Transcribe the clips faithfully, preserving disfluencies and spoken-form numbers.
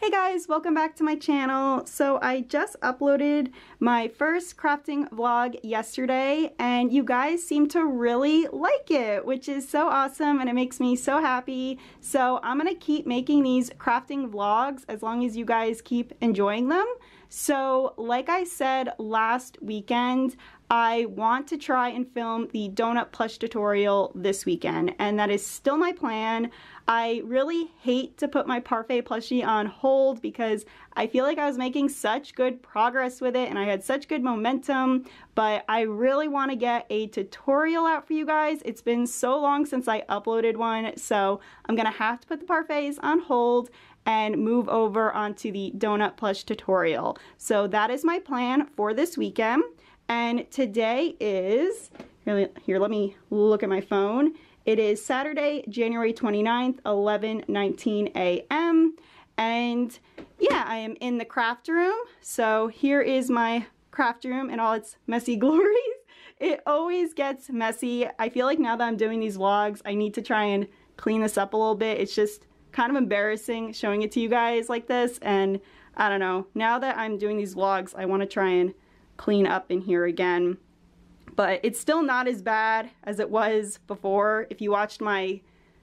Hey guys, welcome back to my channel. So I just uploaded my first crafting vlog yesterday and you guys seem to really like it, which is so awesome and it makes me so happy. So I'm gonna keep making these crafting vlogs as long as you guys keep enjoying them. So like I said last weekend, I want to try and film the donut plush tutorial this weekend, and that is still my plan. I really hate to put my parfait plushie on hold because I feel like I was making such good progress with it and I had such good momentum, but I really want to get a tutorial out for you guys. It's been so long since I uploaded one, so I'm gonna have to put the parfaits on hold and move over onto the donut plush tutorial. So that is my plan for this weekend. And today is, here, let me look at my phone. It is Saturday, January twenty-ninth, eleven nineteen a m And yeah, I am in the craft room. So here is my craft room in all its messy glories. It always gets messy. I feel like now that I'm doing these vlogs, I need to try and clean this up a little bit. It's just kind of embarrassing showing it to you guys like this. And I don't know, now that I'm doing these vlogs, I want to try and clean up in here again, but it's still not as bad as it was before. If you watched my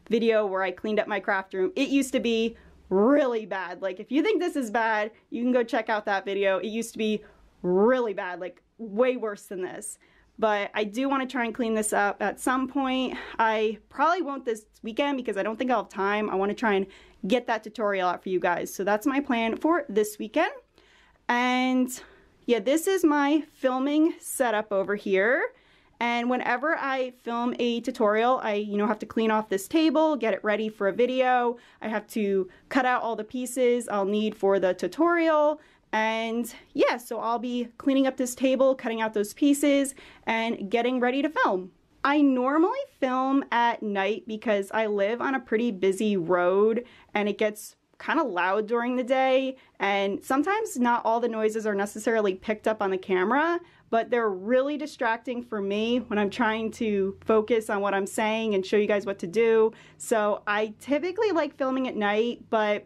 video where I cleaned up my craft room, it used to be really bad. Like, if you think this is bad, you can go check out that video. It used to be really bad, like way worse than this. But I do want to try and clean this up at some point. I probably won't this weekend because I don't think I'll have time. I want to try and get that tutorial out for you guys. So that's my plan for this weekend. And yeah, this is my filming setup over here, and whenever I film a tutorial, I, you know, have to clean off this table, get it ready for a video. I have to cut out all the pieces I'll need for the tutorial, and yeah, so I'll be cleaning up this table, cutting out those pieces, and getting ready to film. I normally film at night because I live on a pretty busy road, and it gets kind of loud during the day, and sometimes not all the noises are necessarily picked up on the camera, but they're really distracting for me when I'm trying to focus on what I'm saying and show you guys what to do. So I typically like filming at night, but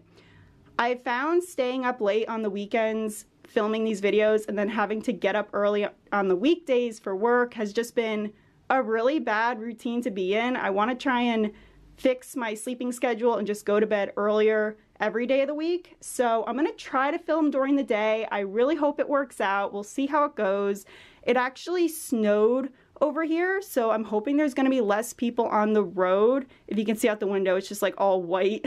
I found staying up late on the weekends filming these videos and then having to get up early on the weekdays for work has just been a really bad routine to be in. I want to try and fix my sleeping schedule and just go to bed earlier every day of the week. So I'm gonna try to film during the day. I really hope it works out. We'll see how it goes. It actually snowed over here, so I'm hoping there's gonna be less people on the road. If you can see out the window, it's just like all white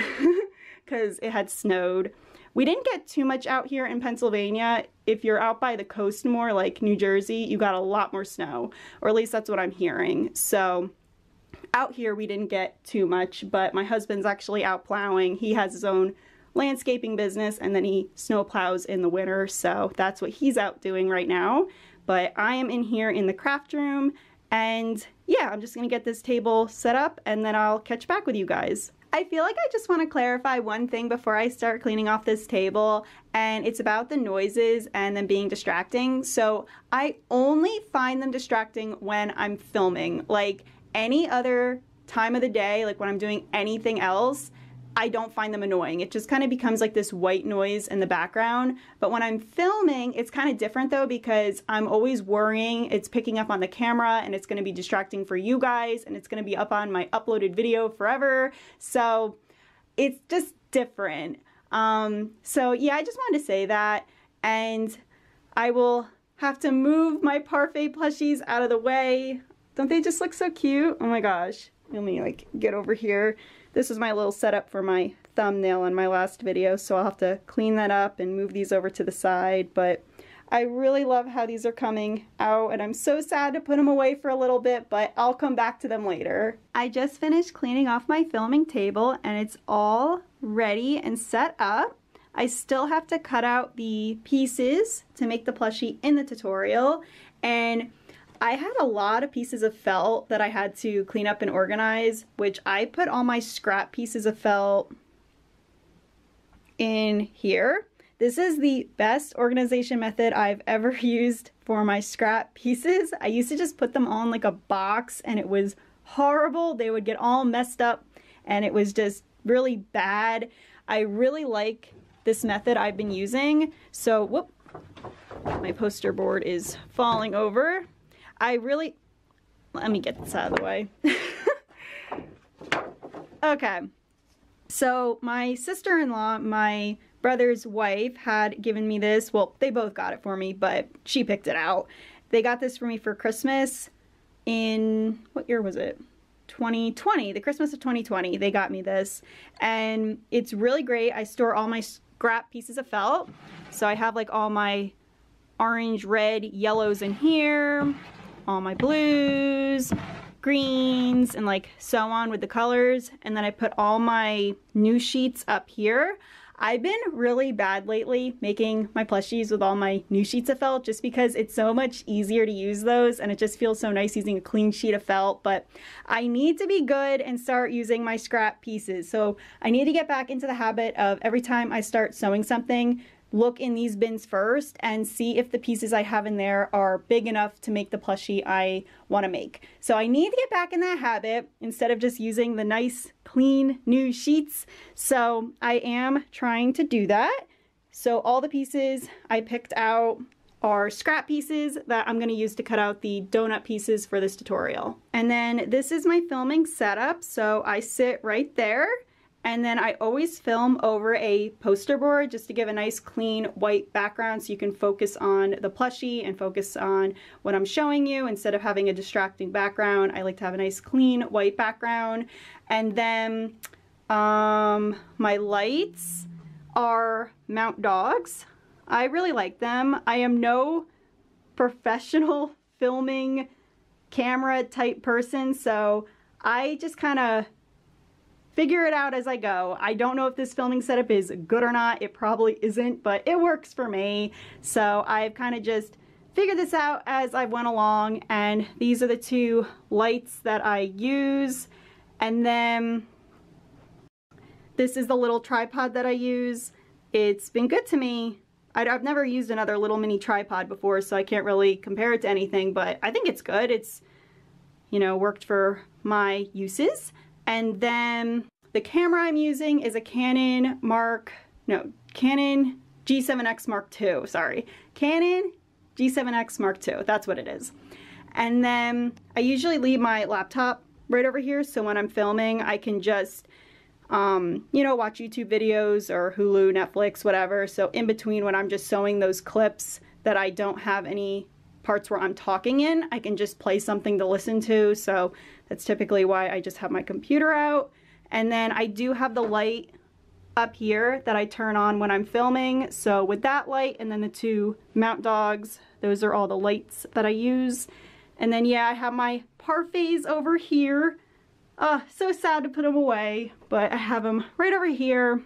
because it had snowed. We didn't get too much out here in Pennsylvania. If you're out by the coast more, like New Jersey, you got a lot more snow, or at least that's what I'm hearing. So out here we didn't get too much, but my husband's actually out plowing. He has his own landscaping business and then he snow plows in the winter, so that's what he's out doing right now. But I am in here in the craft room, and yeah, I'm just gonna get this table set up and then I'll catch back with you guys. I feel like I just want to clarify one thing before I start cleaning off this table, and it's about the noises and them being distracting. So I only find them distracting when I'm filming. Like, any other time of the day, like when I'm doing anything else, I don't find them annoying. It just kind of becomes like this white noise in the background. But when I'm filming, it's kind of different though, because I'm always worrying it's picking up on the camera and it's going to be distracting for you guys and it's going to be up on my uploaded video forever. So it's just different. Um, so yeah, I just wanted to say that, and I will have to move my parfait plushies out of the way. Don't they just look so cute? Oh my gosh. Let me like get over here. This was my little setup for my thumbnail in my last video, so I'll have to clean that up and move these over to the side, but I really love how these are coming out, and I'm so sad to put them away for a little bit, but I'll come back to them later. I just finished cleaning off my filming table and it's all ready and set up. I still have to cut out the pieces to make the plushie in the tutorial, and I had a lot of pieces of felt that I had to clean up and organize, which I put all my scrap pieces of felt in here. This is the best organization method I've ever used for my scrap pieces. I used to just put them all in like a box and it was horrible. They would get all messed up and it was just really bad. I really like this method I've been using. So, whoop, my poster board is falling over. I really, let me get this out of the way. Okay, so my sister-in-law, my brother's wife, had given me this. Well, they both got it for me, but she picked it out. They got this for me for Christmas in, what year was it? twenty twenty, the Christmas of twenty twenty, they got me this, and it's really great. I store all my scrap pieces of felt, so I have like all my orange, red, yellows in here, all my blues, greens, and like so on with the colors, and then I put all my new sheets up here. I've been really bad lately making my plushies with all my new sheets of felt just because it's so much easier to use those and it just feels so nice using a clean sheet of felt, but I need to be good and start using my scrap pieces. So I need to get back into the habit of every time I start sewing something, look in these bins first and see if the pieces I have in there are big enough to make the plushie I want to make. So I need to get back in that habit instead of just using the nice, clean, new sheets. So I am trying to do that. So all the pieces I picked out are scrap pieces that I'm going to use to cut out the donut pieces for this tutorial. And then this is my filming setup. So I sit right there. And then I always film over a poster board just to give a nice clean white background so you can focus on the plushie and focus on what I'm showing you. Instead of having a distracting background, I like to have a nice clean white background. And then um, my lights are Mount Dogs. I really like them. I am no professional filming camera type person, so I just kind of figure it out as I go. I don't know if this filming setup is good or not. It probably isn't, but it works for me. So I've kind of just figured this out as I went along, and these are the two lights that I use. And then this is the little tripod that I use. It's been good to me. I've never used another little mini tripod before, so I can't really compare it to anything, but I think it's good. It's, you know, worked for my uses. And then the camera I'm using is a Canon Mark, no, Canon G seven X Mark two, sorry. Canon G seven X Mark two, that's what it is. And then I usually leave my laptop right over here, so when I'm filming, I can just, um, you know, watch YouTube videos or Hulu, Netflix, whatever. So in between when I'm just sewing those clips that I don't have any parts where I'm talking in, I can just play something to listen to, so that's typically why I just have my computer out. And then I do have the light up here that I turn on when I'm filming, so with that light and then the two Mount Dogs, those are all the lights that I use. And then yeah, I have my parfaits over here. Oh, so sad to put them away, but I have them right over here.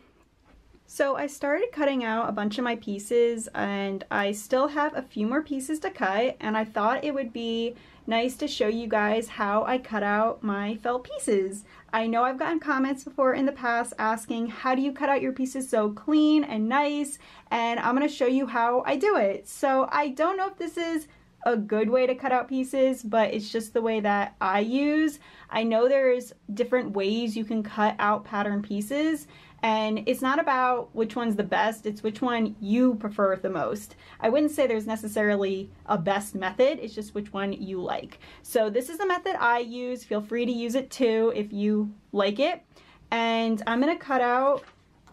So I started cutting out a bunch of my pieces, and I still have a few more pieces to cut, and I thought it would be nice to show you guys how I cut out my felt pieces. I know I've gotten comments before in the past asking, how do you cut out your pieces so clean and nice? And I'm going to show you how I do it. So I don't know if this is a good way to cut out pieces, but it's just the way that I use. I know there's different ways you can cut out pattern pieces, and it's not about which one's the best, it's which one you prefer the most. I wouldn't say there's necessarily a best method, it's just which one you like. So this is the method I use. Feel free to use it too if you like it. And I'm gonna cut out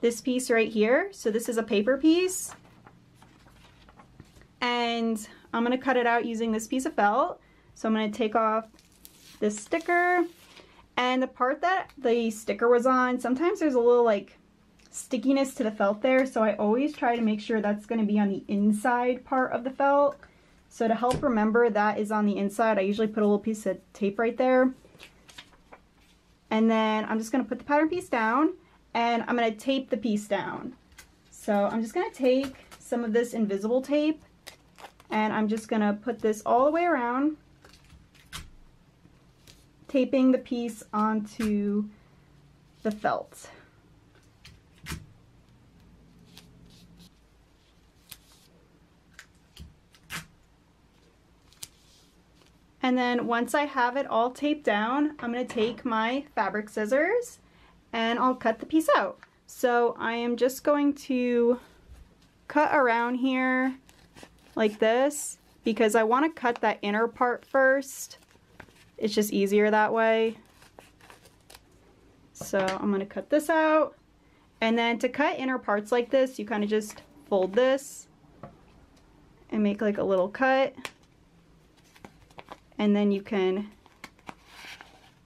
this piece right here. So this is a paper piece, and I'm gonna cut it out using this piece of felt. So I'm gonna take off this sticker, and the part that the sticker was on, sometimes there's a little like stickiness to the felt there, so I always try to make sure that's gonna be on the inside part of the felt. So to help remember that is on the inside, I usually put a little piece of tape right there. And then I'm just gonna put the pattern piece down, and I'm gonna tape the piece down. So I'm just gonna take some of this invisible tape, and I'm just gonna put this all the way around, taping the piece onto the felt. And then once I have it all taped down, I'm gonna take my fabric scissors and I'll cut the piece out. So I am just going to cut around here like this because I want to cut that inner part first. It's just easier that way. So I'm going to cut this out. And then to cut inner parts like this, you kind of just fold this and make like a little cut. And then you can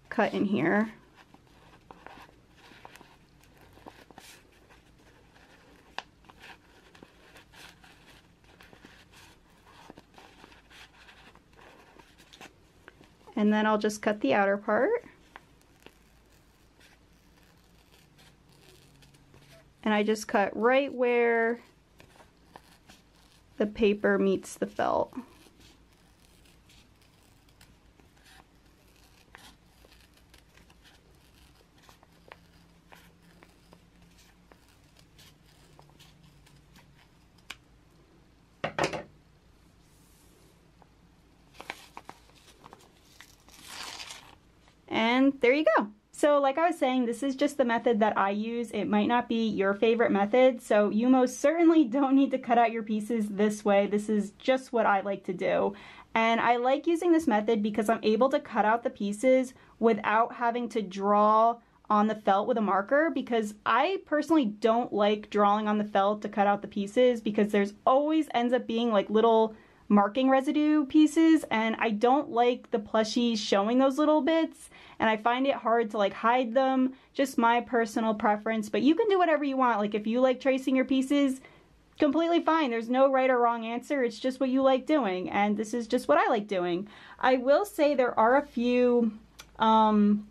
cut in here. And then I'll just cut the outer part. And I just cut right where the paper meets the felt. And there you go. So like I was saying, this is just the method that I use. It might not be your favorite method, so you most certainly don't need to cut out your pieces this way. This is just what I like to do. And I like using this method because I'm able to cut out the pieces without having to draw on the felt with a marker, because I personally don't like drawing on the felt to cut out the pieces because there's always ends up being like little marking residue pieces, and I don't like the plushies showing those little bits, and I find it hard to like hide them. Just my personal preference, but you can do whatever you want. Like if you like tracing your pieces, completely fine. There's no right or wrong answer. It's just what you like doing, and this is just what I like doing. I will say there are a few um,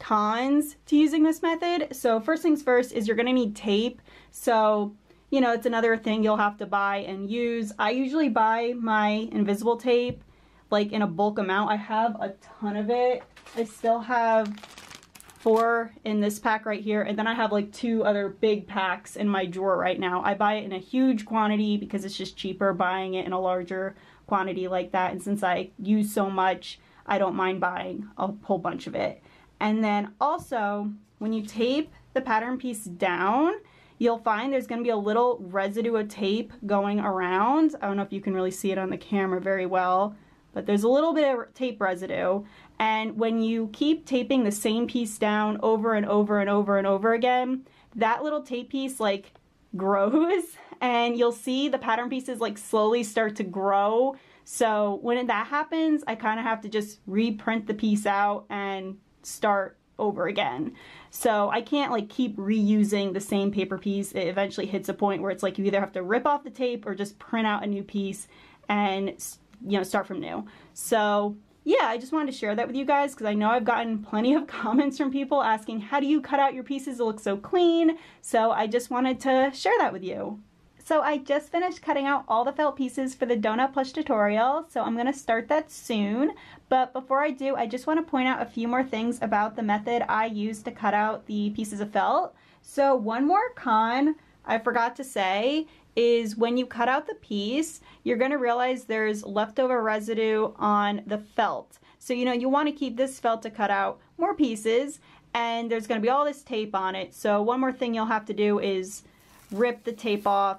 cons to using this method. So first things first is you're gonna need tape. So you know, it's another thing you'll have to buy and use. I usually buy my invisible tape like in a bulk amount. I have a ton of it. I still have four in this pack right here, and then I have like two other big packs in my drawer right now. I buy it in a huge quantity because it's just cheaper buying it in a larger quantity like that, and since I use so much, I don't mind buying a whole bunch of it. And then also, when you tape the pattern piece down, you'll find there's going to be a little residue of tape going around. I don't know if you can really see it on the camera very well, but there's a little bit of tape residue. And when you keep taping the same piece down over and over and over and over again, that little tape piece like grows, and you'll see the pattern pieces like slowly start to grow. So when that happens, I kind of have to just reprint the piece out and start over again. So I can't like keep reusing the same paper piece. It eventually hits a point where it's like you either have to rip off the tape or just print out a new piece and, you know, start from new. So yeah, I just wanted to share that with you guys because I know I've gotten plenty of comments from people asking, how do you cut out your pieces to look so clean? So I just wanted to share that with you. So I just finished cutting out all the felt pieces for the donut plush tutorial, so I'm going to start that soon. But before I do, I just want to point out a few more things about the method I use to cut out the pieces of felt. So one more con I forgot to say is when you cut out the piece, you're going to realize there's leftover residue on the felt. So, you know, you want to keep this felt to cut out more pieces, and there's going to be all this tape on it. So one more thing you'll have to do is rip the tape off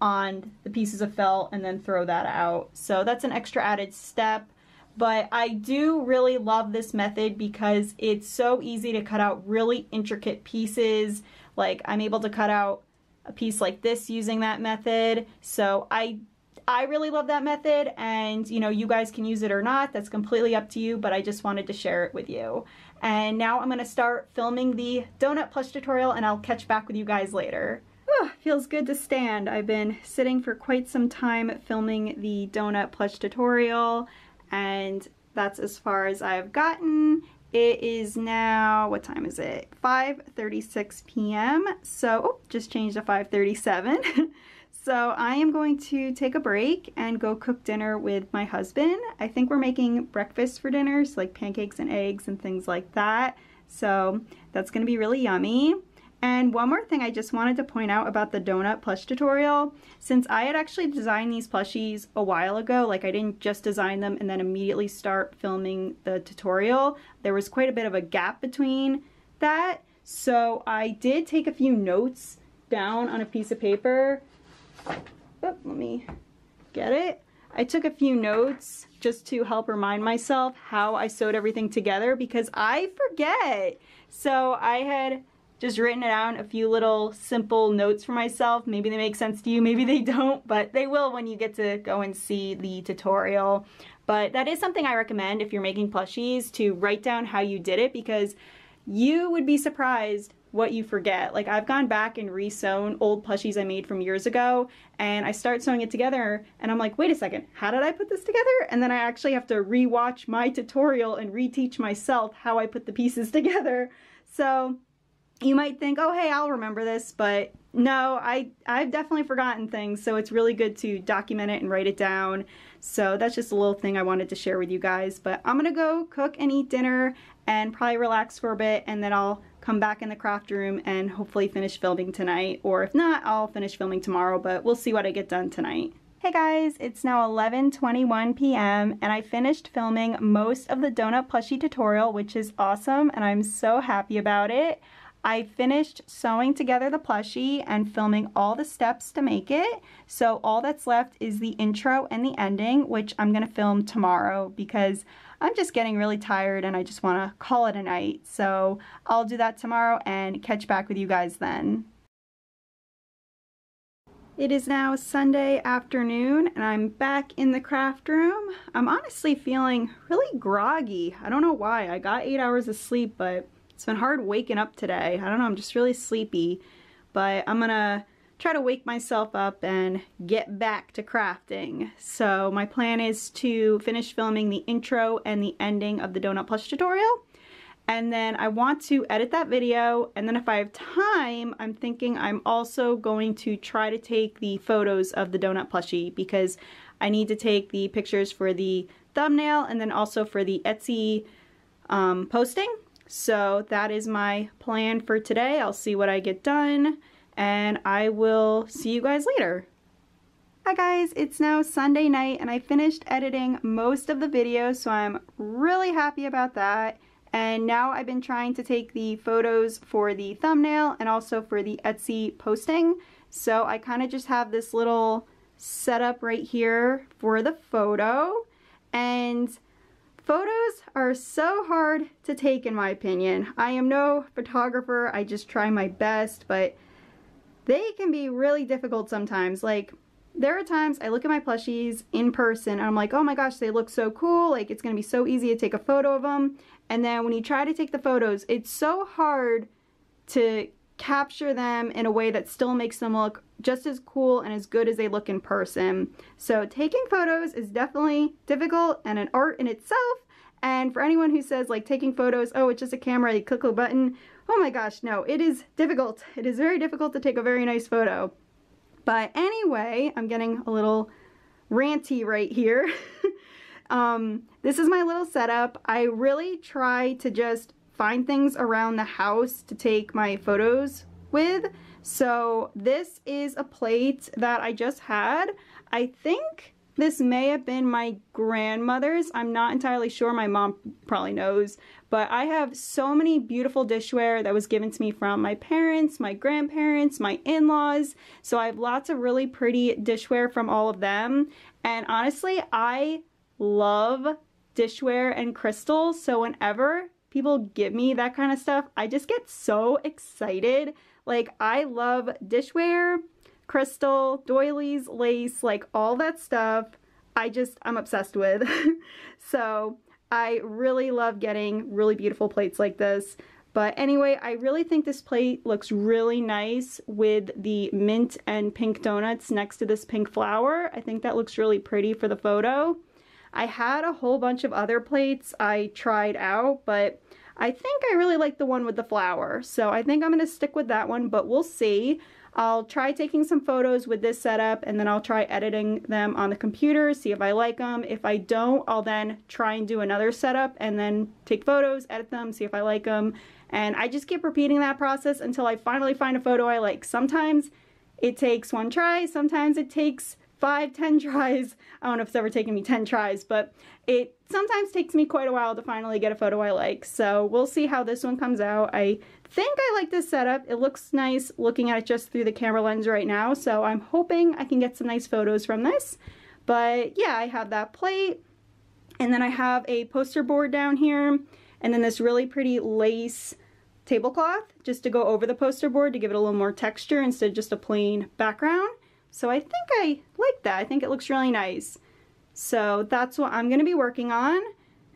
on the pieces of felt and then throw that out. So that's an extra added step, but I do really love this method because it's so easy to cut out really intricate pieces. Like I'm able to cut out a piece like this using that method. So I I really love that method, and you know, you guys can use it or not, that's completely up to you, but I just wanted to share it with you. And now I'm gonna start filming the donut plush tutorial, and I'll catch back with you guys later. Oh, feels good to stand. I've been sitting for quite some time filming the donut plush tutorial, and that's as far as I've gotten. It is now, what time is it? five thirty-six p m So, oh, just changed to five thirty-seven. So I am going to take a break and go cook dinner with my husband. I think we're making breakfast for dinner, so like pancakes and eggs and things like that. So that's going to be really yummy. And one more thing I just wanted to point out about the donut plush tutorial, since I had actually designed these plushies a while ago, like I didn't just design them and then immediately start filming the tutorial, there was quite a bit of a gap between that. So I did take a few notes down on a piece of paper. Oop, let me get it. I took a few notes just to help remind myself how I sewed everything together because I forget. So I had just written down a few little simple notes for myself. Maybe they make sense to you, maybe they don't, but they will when you get to go and see the tutorial. But that is something I recommend if you're making plushies, to write down how you did it, because you would be surprised what you forget. Like, I've gone back and re-sewn old plushies I made from years ago, and I start sewing it together and I'm like, wait a second, how did I put this together? And then I actually have to re-watch my tutorial and reteach myself how I put the pieces together. So you might think, oh hey, I'll remember this, but no, I, I've definitely forgotten things, so it's really good to document it and write it down. So that's just a little thing I wanted to share with you guys, but I'm gonna go cook and eat dinner and probably relax for a bit, and then I'll come back in the craft room and hopefully finish filming tonight, or if not, I'll finish filming tomorrow, but we'll see what I get done tonight. Hey guys, it's now eleven twenty-one p m and I finished filming most of the donut plushie tutorial, which is awesome, and I'm so happy about it. I finished sewing together the plushie and filming all the steps to make it, so all that's left is the intro and the ending, which I'm gonna film tomorrow because I'm just getting really tired and I just wanna call it a night. So I'll do that tomorrow and catch back with you guys then. It is now Sunday afternoon and I'm back in the craft room. I'm honestly feeling really groggy. I don't know why. I got eight hours of sleep, but it's been hard waking up today. I don't know, I'm just really sleepy, but I'm gonna try to wake myself up and get back to crafting. So my plan is to finish filming the intro and the ending of the donut plush tutorial, and then I want to edit that video, and then if I have time, I'm thinking I'm also going to try to take the photos of the donut plushie, because I need to take the pictures for the thumbnail and then also for the Etsy um, posting. So that is my plan for today. I'll see what I get done, and I will see you guys later. Hi guys, it's now Sunday night and I finished editing most of the video, so I'm really happy about that. And now I've been trying to take the photos for the thumbnail and also for the Etsy posting. So I kind of just have this little setup right here for the photo, and photos are so hard to take in my opinion. I am no photographer, I just try my best, but they can be really difficult sometimes. Like, there are times I look at my plushies in person and I'm like, oh my gosh, they look so cool, like it's gonna be so easy to take a photo of them. And then when you try to take the photos, it's so hard to capture them in a way that still makes them look just as cool and as good as they look in person. So taking photos is definitely difficult and an art in itself, and for anyone who says like taking photos, oh, it's just a camera, you click a button, oh my gosh, no, it is difficult. It is very difficult to take a very nice photo. But anyway, I'm getting a little ranty right here. um, this is my little setup. I really try to just find things around the house to take my photos with. So this is a plate that I just had. I think this may have been my grandmother's. I'm not entirely sure. My mom probably knows. But I have so many beautiful dishware that was given to me from my parents, my grandparents, my in-laws. So I have lots of really pretty dishware from all of them. And honestly, I love dishware and crystals. So whenever people give me that kind of stuff, I just get so excited. Like, I love dishware, crystal, doilies, lace, like all that stuff. I just, I'm obsessed with. So I really love getting really beautiful plates like this. But anyway, I really think this plate looks really nice with the mint and pink donuts next to this pink flower. I think that looks really pretty for the photo. I had a whole bunch of other plates I tried out, but I think I really like the one with the flower, so I think I'm going to stick with that one, but we'll see. I'll try taking some photos with this setup, and then I'll try editing them on the computer, see if I like them. If I don't, I'll then try and do another setup, and then take photos, edit them, see if I like them, and I just keep repeating that process until I finally find a photo I like. Sometimes it takes one try, sometimes it takes Five, ten tries. I don't know if it's ever taken me ten tries, but it sometimes takes me quite a while to finally get a photo I like. So we'll see how this one comes out. I think I like this setup. It looks nice looking at it just through the camera lens right now, so I'm hoping I can get some nice photos from this. But yeah, I have that plate, and then I have a poster board down here, and then this really pretty lace tablecloth just to go over the poster board to give it a little more texture instead of just a plain background. So I think I like that. I think it looks really nice. So that's what I'm going to be working on.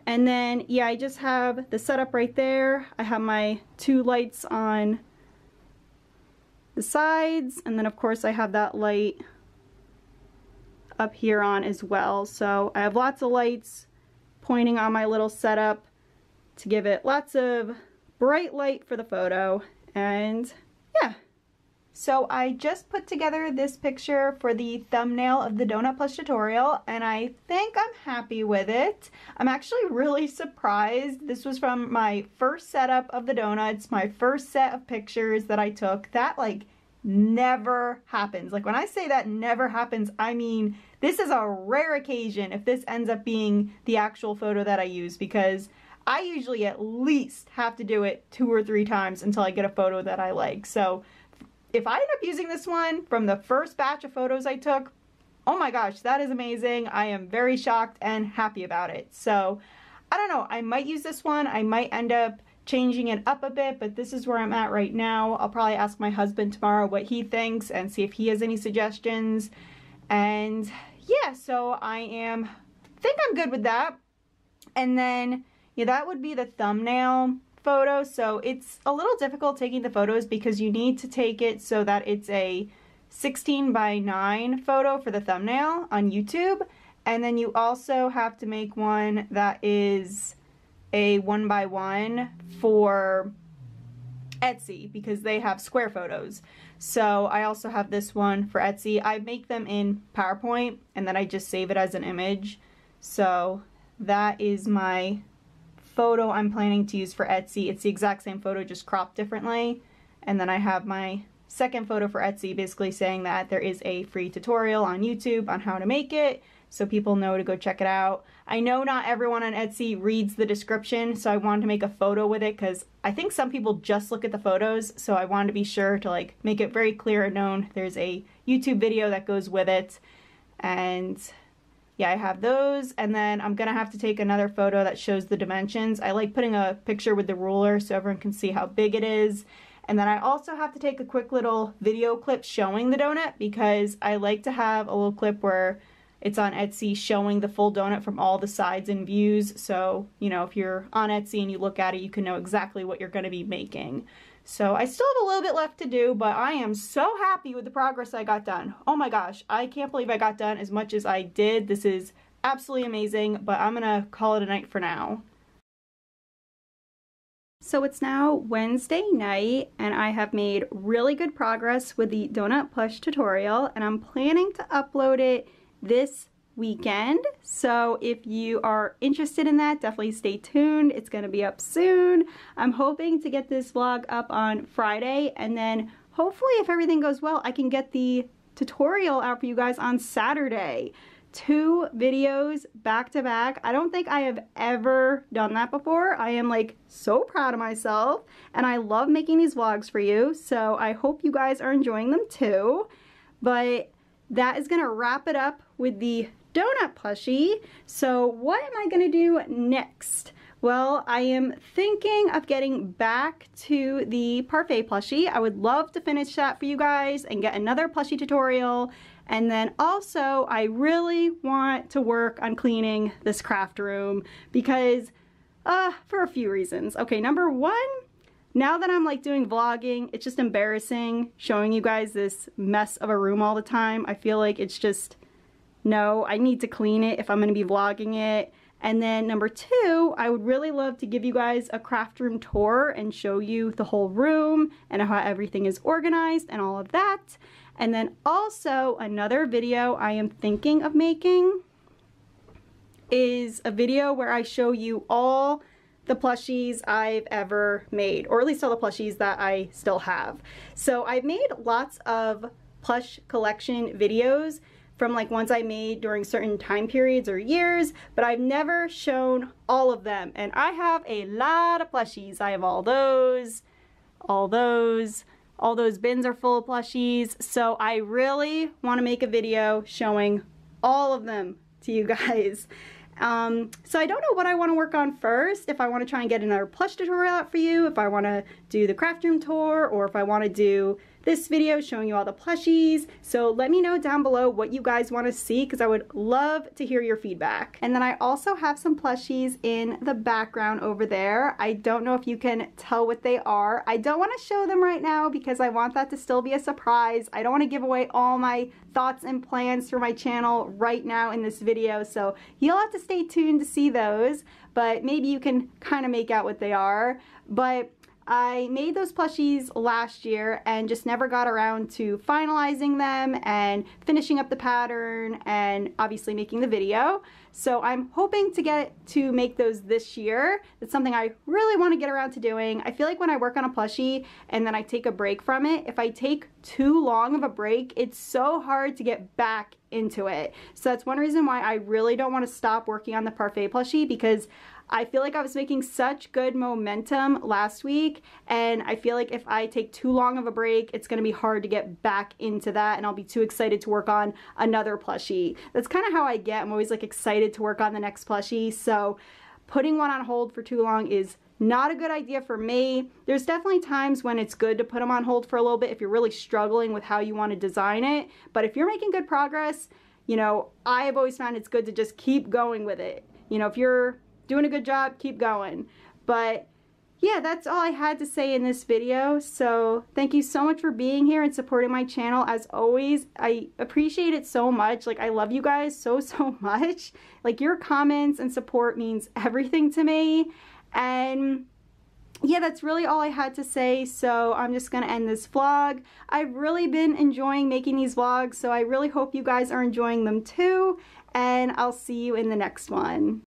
And then, yeah, I just have the setup right there. I have my two lights on the sides, and then of course I have that light up here on as well. So I have lots of lights pointing on my little setup to give it lots of bright light for the photo. And yeah. So I just put together this picture for the thumbnail of the Donut Plus tutorial, and I think I'm happy with it. I'm actually really surprised. This was from my first setup of the donuts, my first set of pictures that I took. That like never happens. Like when I say that never happens, I mean this is a rare occasion if this ends up being the actual photo that I use, because I usually at least have to do it two or three times until I get a photo that I like. So if I end up using this one from the first batch of photos I took, oh my gosh, that is amazing. I am very shocked and happy about it. So I don't know, I might use this one. I might end up changing it up a bit, but this is where I'm at right now. I'll probably ask my husband tomorrow what he thinks and see if he has any suggestions. And yeah, so I am, I think I'm good with that. And then, yeah, that would be the thumbnail photo. So it's a little difficult taking the photos because you need to take it so that it's a sixteen by nine photo for the thumbnail on YouTube, and then you also have to make one that is a one by one for Etsy because they have square photos. So I also have this one for Etsy. I make them in PowerPoint and then I just save it as an image. So that is my photo I'm planning to use for Etsy. It's the exact same photo, just cropped differently. And then I have my second photo for Etsy basically saying that there is a free tutorial on YouTube on how to make it, so people know to go check it out. I know not everyone on Etsy reads the description, so I wanted to make a photo with it because I think some people just look at the photos, so I wanted to be sure to like make it very clear and known there's a YouTube video that goes with it. And yeah, I have those, and then I'm gonna have to take another photo that shows the dimensions. I like putting a picture with the ruler so everyone can see how big it is. And then I also have to take a quick little video clip showing the donut because I like to have a little clip where it's on Etsy showing the full donut from all the sides and views. So, you know, if you're on Etsy and you look at it, you can know exactly what you're gonna be making. So I still have a little bit left to do, but I am so happy with the progress I got done. Oh my gosh, I can't believe I got done as much as I did. This is absolutely amazing, but I'm gonna call it a night for now. So it's now Wednesday night, and I have made really good progress with the Donut Plush tutorial, and I'm planning to upload it this weekend. So if you are interested in that, definitely stay tuned. It's going to be up soon. I'm hoping to get this vlog up on Friday, and then hopefully if everything goes well, I can get the tutorial out for you guys on Saturday. Two videos back to back. I don't think I have ever done that before. I am like so proud of myself, and I love making these vlogs for you. So I hope you guys are enjoying them too. But that is going to wrap it up with the donut plushie. So what am I going to do next? Well, I am thinking of getting back to the parfait plushie. I would love to finish that for you guys and get another plushie tutorial. And then also, I really want to work on cleaning this craft room because, uh, for a few reasons. Okay, number one, now that I'm like doing vlogging, it's just embarrassing showing you guys this mess of a room all the time. I feel like it's just, no, I need to clean it if I'm going to be vlogging it. And then number two, I would really love to give you guys a craft room tour and show you the whole room and how everything is organized and all of that. And then also another video I am thinking of making is a video where I show you all the plushies I've ever made, or at least all the plushies that I still have. So I've made lots of plush collection videos from like ones I made during certain time periods or years, but I've never shown all of them. And I have a lot of plushies. I have all those, all those. All those bins are full of plushies. So I really want to make a video showing all of them to you guys. Um, so I don't know what I want to work on first, if I want to try and get another plush tutorial out for you, if I want to do the craft room tour, or if I want to do this video showing you all the plushies. So let me know down below what you guys want to see, because I would love to hear your feedback. And then I also have some plushies in the background over there. I don't know if you can tell what they are. I don't want to show them right now because I want that to still be a surprise. I don't want to give away all my thoughts and plans for my channel right now in this video, so you'll have to stay tuned to see those, but maybe you can kind of make out what they are. But I made those plushies last year and just never got around to finalizing them and finishing up the pattern and obviously making the video. So I'm hoping to get to make those this year. It's something I really want to get around to doing. I feel like when I work on a plushie and then I take a break from it, if I take too long of a break, it's so hard to get back into it. So that's one reason why I really don't want to stop working on the Parfait plushie, because I feel like I was making such good momentum last week, and I feel like if I take too long of a break, it's going to be hard to get back into that, and I'll be too excited to work on another plushie. That's kind of how I get. I'm always like excited to work on the next plushie, so putting one on hold for too long is not a good idea for me. There's definitely times when it's good to put them on hold for a little bit if you're really struggling with how you want to design it, but if you're making good progress, you know, I have always found it's good to just keep going with it. You know, if you're doing a good job, keep going. But yeah, that's all I had to say in this video. So thank you so much for being here and supporting my channel. As always, I appreciate it so much. Like, I love you guys so, so much. Like, your comments and support means everything to me. And yeah, that's really all I had to say, so I'm just gonna end this vlog. I've really been enjoying making these vlogs, so I really hope you guys are enjoying them too, and I'll see you in the next one.